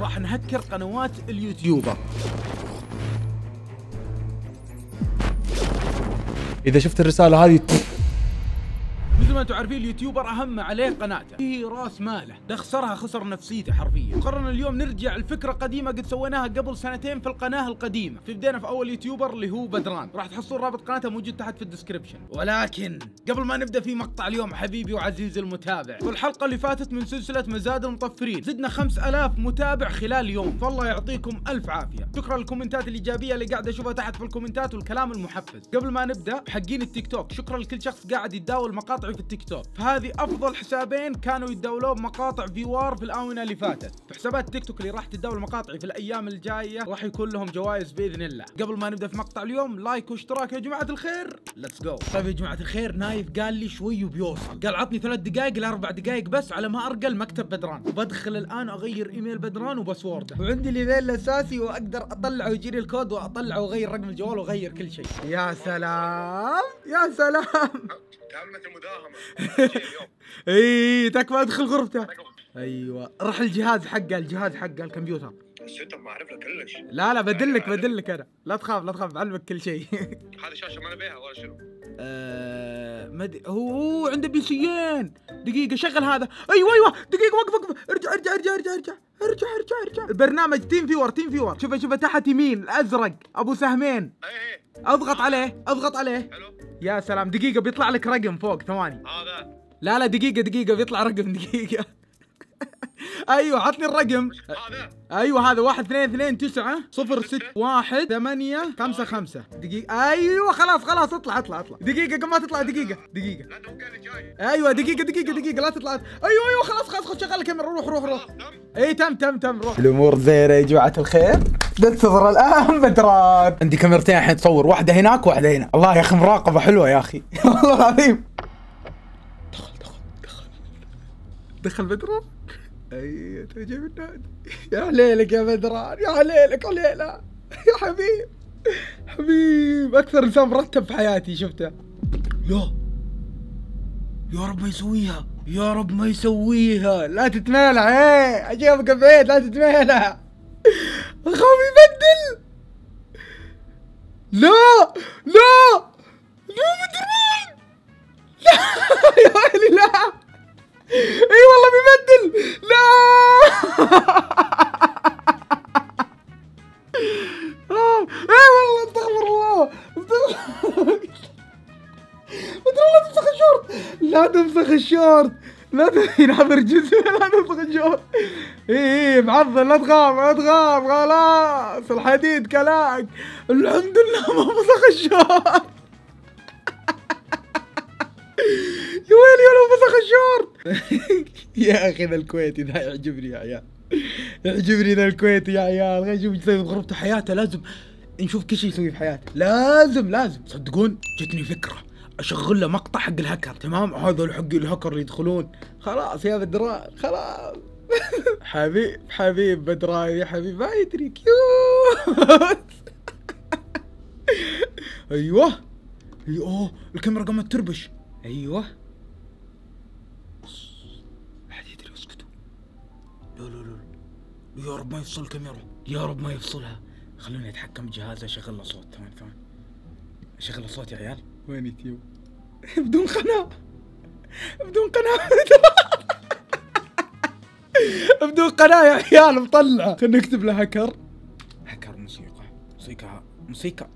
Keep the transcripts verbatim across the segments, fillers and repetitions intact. راح نهكر قنوات اليوتيوبر. إذا شفت الرسالة هذه مثل ما انتم عارفين اليوتيوبر اهم عليه قناته، هي راس ماله، ده خسرها خسر نفسيته حرفيا. قررنا اليوم نرجع لفكره قديمه قد سويناها قبل سنتين في القناه القديمه، بدينا في اول يوتيوبر اللي هو بدران، راح تحصلون رابط قناته موجود تحت في الديسكربشن. ولكن قبل ما نبدا في مقطع اليوم حبيبي وعزيزي المتابع، في الحلقه اللي فاتت من سلسله مزاد المطفرين زدنا خمسة آلاف متابع خلال يوم، فالله يعطيكم الف عافيه. شكرا للكومنتات الايجابيه اللي قاعد اشوفها تحت في الكومنتات والكلام المحفز. قبل ما نبدا حقين التيك توك، شكرا لكل شخص قاعد يتداول مقاطع في التيك توك، فهذه افضل حسابين كانوا يتداولون مقاطع في وار في الاونه اللي فاتت. في حسابات التيك توك اللي راح تتداول مقاطعي في الايام الجايه راح يكون لهم جوائز باذن الله. قبل ما نبدا في مقطع اليوم لايك واشتراك يا جماعه الخير، ليتس جو. طيب يا جماعه الخير، نايف قال لي شوي وبيوصل، قال عطني ثلاث دقائق لاربع دقائق بس على ما ارقى المكتب بدران، وبدخل الان اغير ايميل بدران وباسورده، وعندي الايميل الاساسي واقدر اطلع ويجيني الكود واطلعه واغير رقم الجوال واغير كل شيء. يا سلام يا سلام، تمت المداهمة. اي تكفى ادخل غرفته. ايوه راح الجهاز حقه، الجهاز حقه الكمبيوتر. بس انت ما عرفت كلش. لا لا بدلك بدلك انا، لا تخاف لا تخاف بعلمك كل شيء. هذه شاشة ما انا بيها ولا شنو؟ ااا مد... هو عنده بيسيين. دقيقة شغل هذا. ايوه ايوه دقيقة وقف وقف، ارجع ارجع ارجع ارجع ارجع ارجع ارجع ارجع. البرنامج تيم في وار، تيم في وار، شوفه شوفه تحت يمين الازرق ابو سهمين. اي اي اضغط عليه اضغط عليه. حلو. يا سلام، دقيقة بيطلع لك رقم فوق ثواني. هذا لا لا دقيقة دقيقة بيطلع رقم دقيقة. ايوه عطني الرقم. هذا ايوه هذا واحد اثنين اثنين تسعة صفر ست واحد ثمانية خمسة خمسة دقيقة. ايوه خلاص خلاص اطلع اطلع اطلع دقيقة، قبل ما تطلع دقيقة دقيقة. لا توقع اللي جاي. ايوه دقيقة دقيقة دقيقة لا تطلع. ايوه ايوه خلاص خلاص خلاص شغل الكاميرا، روح روح روح. اي تم تم تم روح. الامور زينة يا جماعة الخير، ننتظر الان بدران. عندي كاميرتين الحين تصور، واحدة هناك واحدة هنا. الله يا اخي مراقبة حلوة يا اخي والله العظيم. دخل دخل دخل دخل بدران. ايوه تجيب النادي. يا عليلك يا بدران، يا عليلك عليلة يا حبيب حبيب، اكثر انسان مرتب في حياتي شفته. لا يا رب ما يسويها، يا رب ما يسويها، لا تتمالع. ايه اجيبك بعيد لا تتمالع، اخاف يبدل. لا لا لا بدران لا يا ويلي لا، اي والله بيبدل. لا اي والله استغفر الله بدر الله، تمسخ الشورت لا تمسخ الشورت لا ينحفر جسمي لا تمسخ الشورت. اي اي معضل لا تخاف لا تخاف خلاص الحديد كلاك. الحمد لله ما مسخ الشورت. يا ويلي لو مسخ الشورت. يا اخي ذا الكويتي ذا يعجبني يا عيال، يعجبني ذا الكويتي يا عيال. خلينا نشوف ايش يسوي بغرفته حياته، لازم نشوف كل شيء يسويه في حياته، لازم لازم. تصدقون جتني فكره اشغل له مقطع حق الهكر، تمام؟ هذول حق الهكر اللي يدخلون خلاص يا بدران خلاص. حبيب حبيب بدران يا حبيب ما يدري كيوت. ايوه اوه الكاميرا قامت تربش. ايوه لا لا لا يا رب ما يفصل الكاميرا، يا رب ما يفصلها. خلوني اتحكم بجهازها، اشغل له صوت. تمام تمام اشغل له صوت يا عيال. وين يوتيوب؟ بدون قناه بدون قناه بدون قناه يا عيال مطلعه. خلينا نكتب له هكر هكر موسيقى موسيقى موسيقى.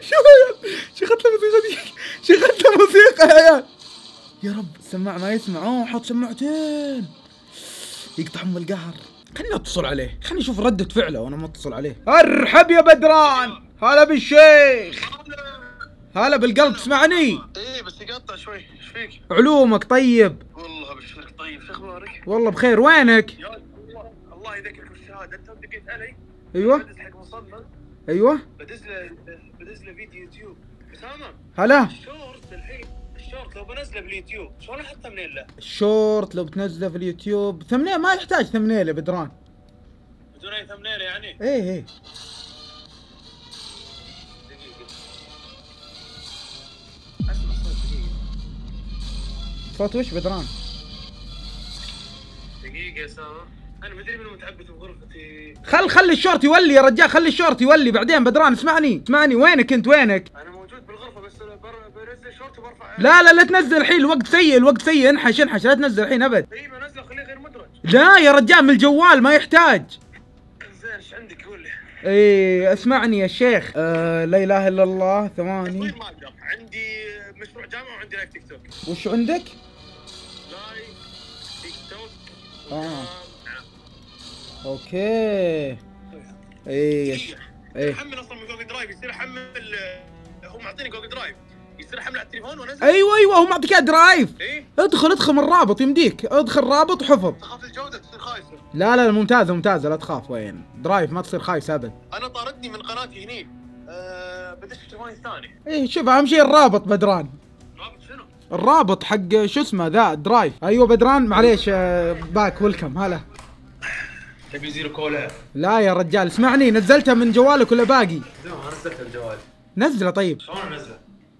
شو شغلت له موسيقى دي، شغلت له موسيقى يا عيال. يا رب السماعة ما يسمع. اوه حط سماعتين يقطع ام القهر. خليني اتصل عليه، خليني اشوف ردة فعله وانا ما اتصل عليه. ارحب يا بدران، هلا بالشيخ، هلا بالقلب. تسمعني؟ ايه بس يقطع شوي. ايش فيك؟ علومك طيب؟ والله بشرك طيب. شو اخبارك؟ والله بخير. وينك؟ يا الله الله يذكرك بالشهادة، انت دقيت علي. ايوه بدز حق مصمم. ايوه بدز له بدز له فيديو يوتيوب. اسامة هلا. شورت الحين الشورت لو بنزله باليوتيوب شلون احط ثمنيل له؟ الشورت لو بتنزله في اليوتيوب ثمنيل ما يحتاج ثمنيل يا بدران. بدون اي ثمنيل يعني؟ ايه ايه دقيقة اسمع صوت دقيقة. صوت وش بدران؟ دقيقة يا أسامة، أنا مدري من متعبت بغرفتي. خل خل الشورت يولي يا رجال، خلي الشورت يولي بعدين. بدران اسمعني اسمعني، وينك أنت وينك؟ أنا موجود بالغرفة بس بنزل الشورت وبرفع. لا لا لا تنزل الحين، الوقت سيء الوقت سيء، انحش انحش لا تنزل الحين أبد. إي بنزله خليه غير مدرج. لا يا رجال من الجوال ما يحتاج. زين إيش عندك قول لي؟ إي اسمعني يا شيخ. آه لا إله إلا الله ثواني. وين ما أقدر، عندي مشروع جامعة وعندي لايف تيك توك. وش عندك؟ لايف تيك توك. آه. اوكي. ايه ايه حمل اصلا من جوجل درايف، يصير حمل، هو معطيني جوجل درايف يصير حمل على التليفون ونزل. ايوه ايوه هو معطيك درايف. ايه ادخل ادخل من الرابط يمديك، ادخل رابط وحفظ. تخاف الجوده تصير خايسه؟ لا لا ممتازه ممتازه لا تخاف، وين درايف ما تصير خايسه ابد. انا طاردني من قناتي هني. أه بدش تليفوني الثاني. ايه شوف اهم شيء الرابط بدران. رابط شنو؟ الرابط حق شو اسمه ذا درايف. ايوه بدران معليش باك ويلكم. هلا تبي زيرو كولا؟ لا يا رجال اسمعني، نزلتها من جوالك ولا باقي؟ لا ما نزلتها من جوالي. نزله طيب. شلون انزله؟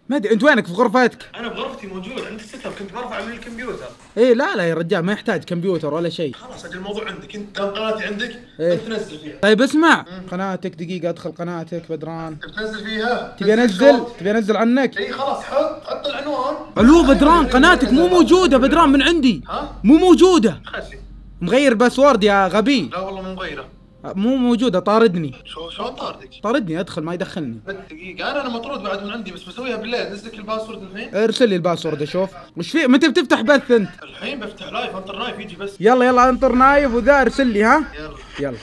ما ادري انت وينك في غرفتك؟ انا بغرفتي موجود عند الستر، كنت برفع من الكمبيوتر. ايه لا لا يا رجال ما يحتاج كمبيوتر ولا شيء. خلاص اجل الموضوع عندك انت، قناتي عندك إيه؟ انت تنزل فيها. طيب اسمع مم. قناتك دقيقة ادخل قناتك بدران. بتنزل فيها؟ تبي انزل؟ تبي انزل عنك؟ اي خلاص حط حط العنوان. الو بدران قناتك مو موجودة بدران من عندي. ها؟ مو موجودة. خلي مغير باسورد يا غبي. لا والله مو مغيره. مو موجوده طاردني. شو شو طاردك؟ طاردني ادخل ما يدخلني. دقيقه انا انا مطرود بعد من عندي بس بسويها بالليل. نزلك الباسورد الحين؟ ارسل لي الباسورد اشوف وش في. متى بتفتح بث انت؟ الحين بفتح لايف، انطر نايف يجي بس. يلا يلا انطر نايف وذا ارسل لي. ها يلا يلا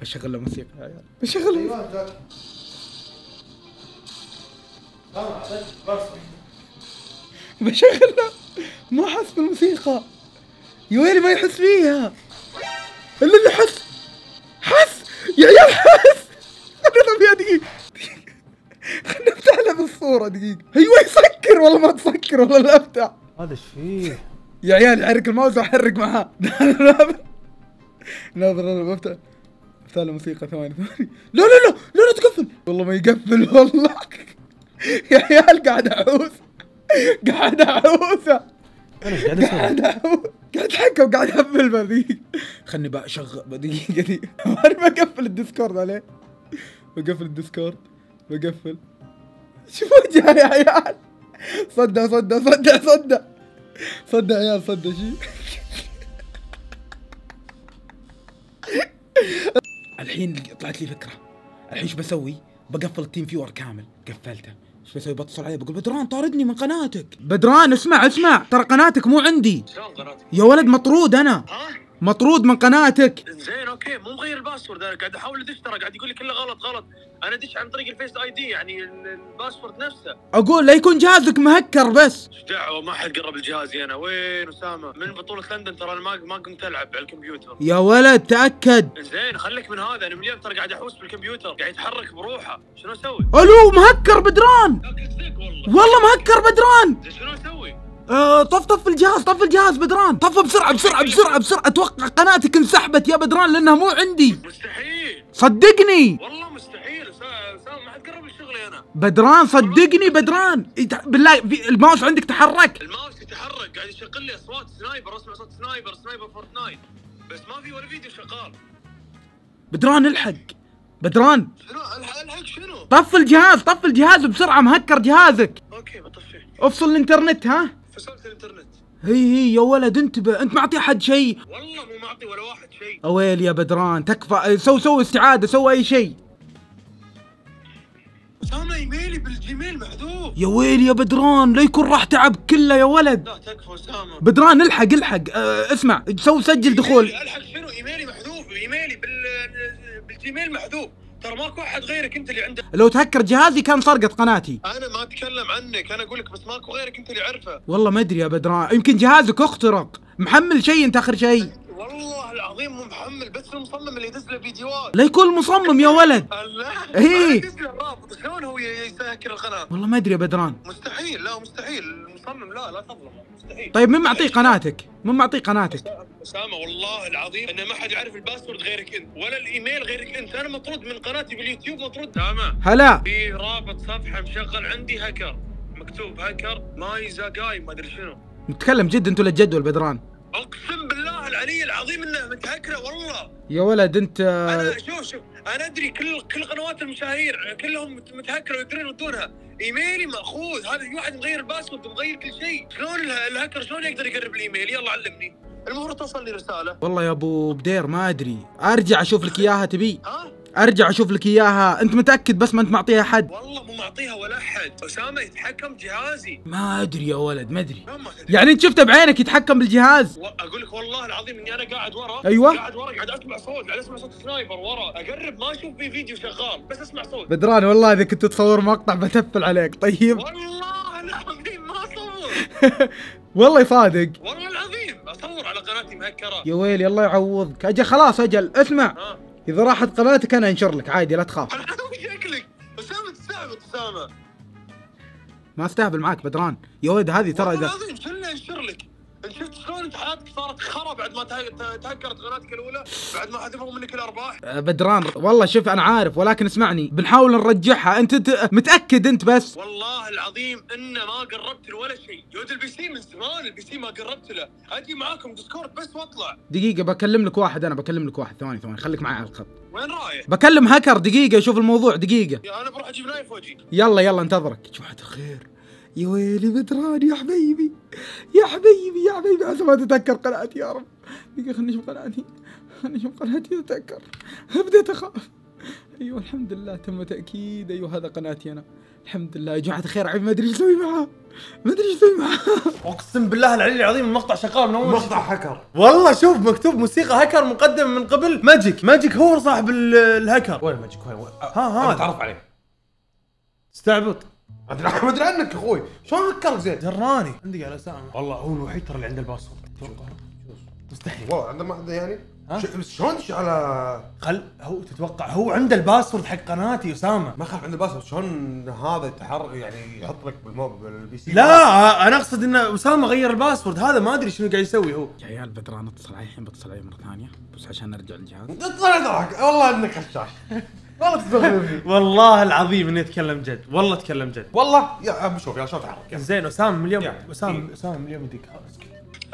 بشغل له موسيقى. يلا بشغل له موسيقى. بشغل له ما حس بالموسيقى. يا ويلي ما يحس فيها الا اللي حس. حس يا عيال حس. انا فيها دقيقة دقيقة خليني افتح لها بالصورة دقيقة. ايوه يسكر والله ما تسكر والله لا افتح. هذا ايش فيه؟ يا عيال حرك الماوس وحرك معاه. ناظر انا بفتح افتح له موسيقى ثواني ثواني. لا لا لا لا لا تقفل والله ما يقفل والله. يا عيال قاعد اعوز قاعد اعوزه انا قاعد اسوي قاعد اضحك وقاعد اقفل بذيك. خلني بقى اشغل دقيقه دي انا بقفل الديسكورد عليه. بقفل الديسكورد بقفل. شوف وجهه يا عيال. صدق صدق صدق صدق صدق يا عيال صدق شيء. الحين طلعت لي فكره. الحين ايش بسوي؟ بقفل التيم فيور كامل. قفلته ايش بسوي؟ بتصل عليه بقول بدران طاردني من قناتك. بدران اسمع اسمع ترى قناتك مو عندي. شلون قناتك؟ يا ولد مطرود انا. ها؟ مطرود من قناتك. زين اوكي مو مغير الباسورد، انا قاعد احاول ادش ترى قاعد يقول لي كله غلط غلط. انا ادش عن طريق الفيس اي دي يعني الباسورد نفسه. اقول لا يكون جهازك مهكر بس. ايش دعوه ما حد قرب لجهازي انا. وين اسامه؟ من بطوله لندن ترى انا ما ما قمت العب على الكمبيوتر. يا ولد تاكد. زين خليك من هذا، انا مليون ترى قاعد احوس بالكمبيوتر قاعد يتحرك بروحه. شنو اسوي؟ الو مهكر بدران. والله والله مهكر بدران. شنو اسوي؟ أه طف طف الجهاز طف الجهاز بدران طفه بسرعه بسرعه بسرعه بسرعه. اتوقع قناتك انسحبت يا بدران لانها مو عندي. مستحيل صدقني والله مستحيل. سام ما حد قرب لي شغلي انا بدران صدقني بدران بالله. الماوس عندك تحرك؟ الماوس يتحرك قاعد يشغل لي اصوات سنايبر. اسمع صوت سنايبر سنايبر فورتنايت بس ما في ولا فيديو شغال. بدران الحق بدران. شنو الحق شنو؟ طف الجهاز طف الجهاز بسرعه مهكر جهازك. اوكي بطفيه. افصل الانترنت. ها فصلت الانترنت. هي هي يا ولد انتبه انت معطي احد شيء. والله مو معطي ولا واحد شيء. اويل يا بدران تكفى. سو سو استعاده سو اي شيء. اسامه ايميلي بالجيميل محذوف. يا ويلي يا بدران لا يكون راح تعب كله يا ولد. لا تكفى اسامه. بدران الحق الحق. اه اسمع سو سجل دخول. الحق شنو؟ ايميلي محذوف. ايميلي بال بالجيميل محذوف ترى ماكو احد غيرك انت اللي عندك. لو تهكر جهازي كان سرقت قناتي. انا ما اتكلم عنك انا اقول لك بس ماكو غيرك انت اللي عرفه. والله ما ادري يا بدران يمكن جهازك اخترق. محمل شيء انت اخر شيء. والله العظيم مو محمل بس المصمم اللي يدز له فيديوهات. لا يكون مصمم يا ولد. لا اي يدز له الرابط شلون هو يسكر القناه؟ والله ما ادري يا بدران. مستحيل لا مستحيل المصمم لا لا تظلم مستحيل. طيب من معطيه قناتك؟ من معطيه قناتك؟ اسامه والله العظيم ان ما حد يعرف الباسورد غيرك انت ولا الايميل غيرك انت. انا مطرود من قناتي باليوتيوب مطرود. اسامه هلا في رابط صفحه مشغل عندي هاكر مكتوب هاكر ماي زاقاي ما ادري شنو. نتكلم جد انت ولا الجدول بدران؟ اقسم بالله العلي العظيم انها متهكره والله. يا ولد انت انا شوف شوف انا ادري كل كل قنوات المشاهير كلهم متهكره ويقدرون يردونها، ايميلي ماخوذ، هذا في واحد مغير الباسورد ومغير كل شيء، شلون الهاكر شلون يقدر يقرب الايميل؟ يلا علمني. المفروض توصل لي رساله. والله يا ابو بدير ما ادري، ارجع اشوف لك اياها تبي؟ ها؟ ارجع اشوف لك اياها، انت متاكد بس ما انت معطيها حد؟ والله مو معطيها ولا حد، اسامه يتحكم بجهازي. ما ادري يا ولد ما ادري. يعني انت شفته بعينك يتحكم بالجهاز؟ و... اقول لك والله العظيم اني انا قاعد ورا. ايوه قاعد ورا قاعد اسمع صوت، قاعد اسمع صوت سنايبر ورا، اقرب ما اشوف في فيديو شغال بس اسمع صوت. بدران والله اذا كنت تصور مقطع بتفل عليك. طيب والله العظيم ما اصور. والله صادق والله العظيم اصور على قناتي مهكره. يا ويلي الله يعوضك. اجل خلاص اجل اسمع. آه. إذا راحت قناتك أنا أنشر لك عادي لا تخاف. أنا أسوي شكلك، أسامة تستهبل أسامة. ما أستهبل معاك بدران، يا ولد هذه ترى إذا والله العظيم شلنا أنشر لك، أنت شفت شلون حياتك صارت خرا بعد ما تهكرت قناتك الأولى، بعد ما حذفوا منك الأرباح. أه بدران والله شوف أنا عارف ولكن اسمعني، بنحاول نرجعها، أنت متأكد أنت بس؟ والله العظيم إنه ما قربت ولا شيء، جود البي سي من زمان البي سي ما قربت له، أجي معاكم ديسكورد بس وأطلع. دقيقة بكلم لك واحد أنا بكلم لك واحد ثواني ثواني خليك معي على الخط. وين رايح؟ بكلم هاكر دقيقة شوف الموضوع دقيقة. أنا بروح أجيب نايف وأجيك. يلا يلا انتظرك. جماعة الخير. يا ويلي بدران يا حبيبي يا حبيبي يا حبيبي عسى ما تتذكر قناتي يا رب. دقيقة خليني اشوف قناتي خليني اشوف قناتي اتذكر. بديت اخاف. ايوه الحمد لله تم تأكيد ايوه هذا قناتي انا. الحمد لله يا جماعة الخير عيب ما ادري ايش اسوي معاه ما ادري ايش اسوي معاه. اقسم بالله العلي العظيم المقطع شغال من اول. مقطع هكر والله شوف مكتوب موسيقى هكر مقدم من قبل ماجيك. ماجيك هو صاحب الهكر. وين ماجيك وين وين؟ ها ها تعرف عليه استعبط. ما ادري عنك يا اخوي، شلون هكرك زين؟ دراني عندي على اسامه والله هو الوحيد ترى اللي عنده الباسورد اتوقع. مستحيل والله عنده ما حد يعني؟ شلون تش على خل هو تتوقع هو عنده الباسورد حق قناتي اسامه؟ ما خالف عنده الباسورد شلون هذا يتحرك يعني يحط لك بالموب بالبي سي؟ لا انا اقصد ان اسامه غير الباسورد هذا ما ادري شنو قاعد يسوي هو. يا عيال بدران اتصل علي الحين بتصل علي مره ثانيه بس عشان نرجع للجهاز. اتصل ضحك والله انك خشاش. والله والله العظيم اني اتكلم جد، والله اتكلم جد، والله يا عم شوف يا شوف اتحرك زين اسامه اليوم اسامه اسامه اليوم يديك خلاص.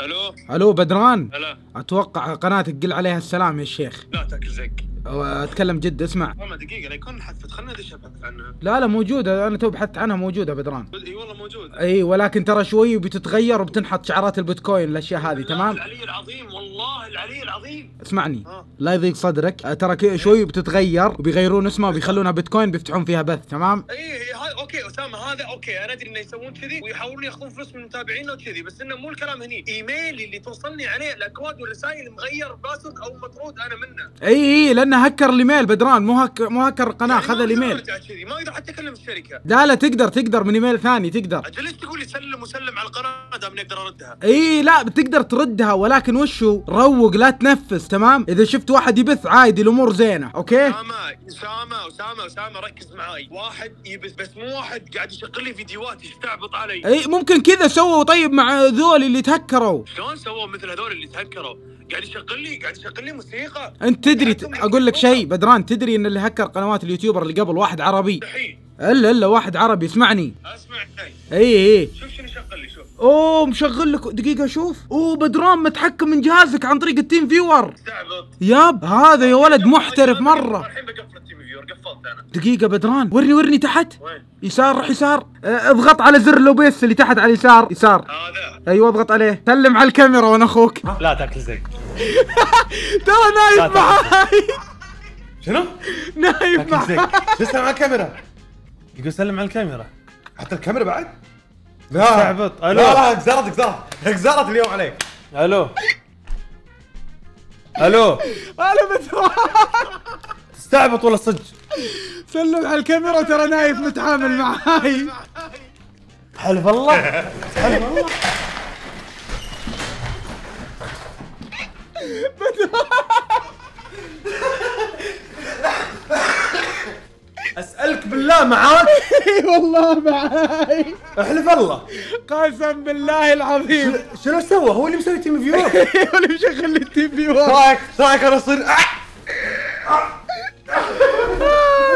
الو الو بدران. هلا اتوقع قناتك قل عليها السلام يا شيخ. لا تاكل زق. اتكلم جد اسمع. والله دقيقه لا يكون حذفت خلنا ادش ابحث عنها. لا لا موجوده انا تو بحثت عنها موجوده بدران. اي والله موجوده. اي ولكن ترى شوي بتتغير وبتنحط شعارات البيتكوين الاشياء هذه تمام؟ العلي العظيم والله العلي العظيم. اسمعني آه. لا يضيق صدرك ترى شوي بتتغير وبيغيرون اسمها وبيخلونها بيتكوين بيفتحون فيها بث تمام؟ اي اوكي اسامه هذا اوكي انا ادري انه يسوون كذي ويحاولون ياخذون فلوس من متابعينا وكذي بس انه مو الكلام هني. ايميلي اللي توصلني عليه الاكواد والرسائل مغير باسورد او مطرود انا منه. اي اي لانه هكر الايميل بدران مو هكر مو هكر القناه خذ الايميل. ما اقدر حتى اكلم الشركه. لا لا تقدر تقدر من ايميل ثاني تقدر. اجل ليش تقول لي سلم وسلم على القناه دام نقدر اردها؟ اي لا بتقدر تردها ولكن وشو روق لا تنفس تمام؟ اذا شفت واحد يبث عادي الامور زينه اوكي؟ اسامه اسامه اسامه اسامه ركز معاي واحد يبث بس مو واحد قاعد يشغل لي فيديوهات يستعبط علي. اي ممكن كذا سووا طيب مع ذول اللي تهكروا. شلون سووا مثل هذول اللي تهكروا؟ قاعد يشغل لي قاعد يشغل لي موسيقى. انت تدري اقول لك شيء بدران تدري ان اللي هكر قنوات اليوتيوبر اللي قبل واحد عربي. مستحيل. الا الا واحد عربي اسمعني. اسمع اي اي شوف شنو شغل لي شوف. اوه مشغل لك دقيقة شوف. اوه بدران متحكم من جهازك عن طريق التيم فيور. استعبط. ياب هذا يا ولد محترف مرة. الحين بقفل التيم فيور قفلت انا. دقيقة بدران ورني ورني تحت. وين؟ يسار روح يسار. اضغط على زر لوبيس اللي تحت على اليسار يسار. هذا. ايوه اضغط عليه. سلم على الكاميرا وانا اخوك. لا تاكل زق. ترى نايف معاي. شنو؟ نايف معاي. شو سلم على الكاميرا؟ يقول سلم على الكاميرا. حتى الكاميرا بعد؟ لا استعبط. الو لا لا اكزرت اكزرت اكزرت اليوم عليك. الو الو انا بدران تستعبط ولا صدق؟ سلم على الكاميرا ترى نايف متعامل معاي. حلف الله حلف الله اسالك بالله معاك؟ اي والله معاي احلف الله قسم بالله العظيم. شنو سوى؟ هو اللي مسوي تيم فيور هو اللي مشغل لي التيم فيور. رايك رايك انا اصير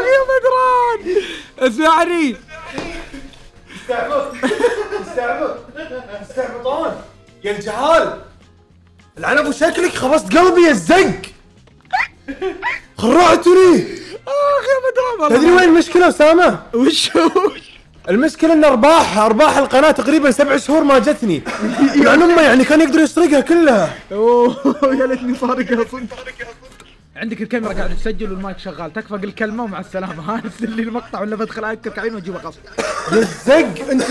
يا بدران اسمعني استعبط استعبط استعبطون يا الجهال العنب وشكلك خبصت قلبي يا الزق. خرعتني. اخ يا مدران تدري وين المشكله اسامه؟ وش المشكله؟ ان ارباح ارباح القناه تقريبا سبع شهور ما جتني. يعني امه يعني كان يقدر يسرقها كلها. اوه يا ليتني سارقها صدق. عندك الكاميرا قاعد تسجل والمايك شغال، تكفى قل كلمه ومع السلامه. ها ارسل لي المقطع ولا بدخل اكرك عين واجيبه غصب. يا الزق انتم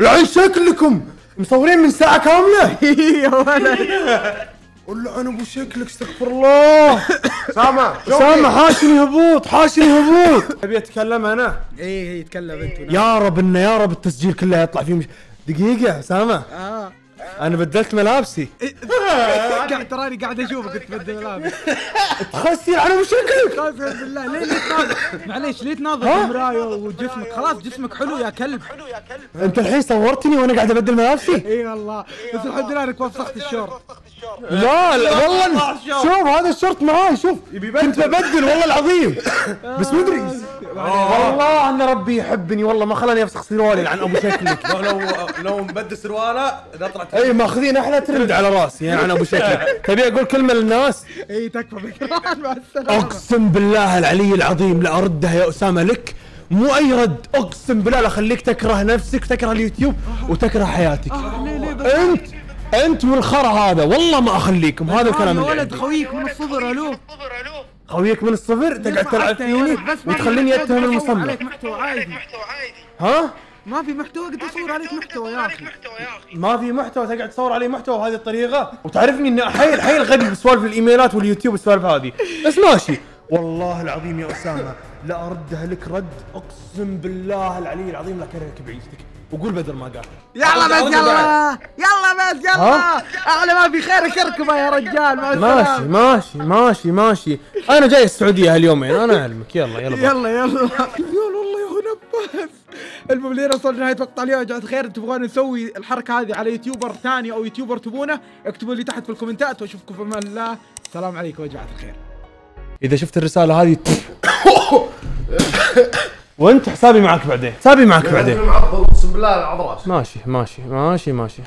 العين شكلكم مصورين من ساعه كامله. يا ولد والعنب ابو شكلك استغفر الله. سامع سامع حاشني هبوط حاشني هبوط. ابي اتكلم انا. اي اي اتكلم انت. يا رب انه يا رب التسجيل كله يطلع فيه مش... دقيقه سامع. اه انا بدلت ملابسي. قاعد تراني قاعد اشوفك تبدل ملابس. تخسي العنب ابو شكلك. قسما بالله ليه تناظر؟ معليش ليه تناظر المرايه وجسمك؟ خلاص جسمك حلو يا كلب. حلو يا كلب. انت الحين صورتني وانا قاعد ابدل ملابسي؟ اي والله بس الحمد لله انك وفخت الشورت. لا لا والله شوف هذا الشورت معاي شوف كنت ببدل والله العظيم بس ما ادري والله ان ربي يحبني والله ما خلاني افسخ سروالي العن ابو شكلك. لو لو مبدل سرواله طلعت اي ماخذين احلى ترند على راسي يعني. انا ابو شكلك تبي اقول كلمه للناس؟ اي تكفى بدران مع السلامه. اقسم بالله العلي العظيم لا اردها يا اسامه لك مو اي رد. اقسم بالله لا اخليك تكره نفسك تكره اليوتيوب وتكره حياتك. انت انت والخرا هذا والله ما اخليكم. هذا الكلام اللي ولد خويك من الصفر. الو خويك من الصفر تقعد تلعب فيني وتخليني اتهم المصمم. عليك محتوى عادي. ها؟ ما في محتوى قد اصور عليك محتوى يا اخي. ما في محتوى تقعد تصور عليه محتوى بهذه الطريقه وتعرفني اني حيل حيل غبي بسوالف الايميلات واليوتيوب والسوالف هذه بس ماشي. والله العظيم يا اسامه لا اردها لك رد. اقسم بالله العلي العظيم لا كرهك بعيدتك وقول بدل ما قال. يلا بس يلا يلا بس يلا اعلى ما في خيرك اركبه يا رجال. مع السلامه. ماشي ماشي ماشي ماشي انا جاي السعوديه هاليومين انا اعلمك. يلا يلا يلا يلا والله يا هو نباس. المهم لين وصلنا لنهايه مقطع اليوم يا جماعه الخير. تبغون نسوي الحركه هذه على يوتيوبر ثاني او يوتيوبر تبونه اكتبوا لي تحت في الكومنتات واشوفكم في امان الله. السلام عليكم يا جماعه الخير. اذا شفت الرساله هذه وانت حسابي معك بعدين. حسابي معك بعدين. اقسم بالله على العضراس. ماشي ماشي ماشي ماشي.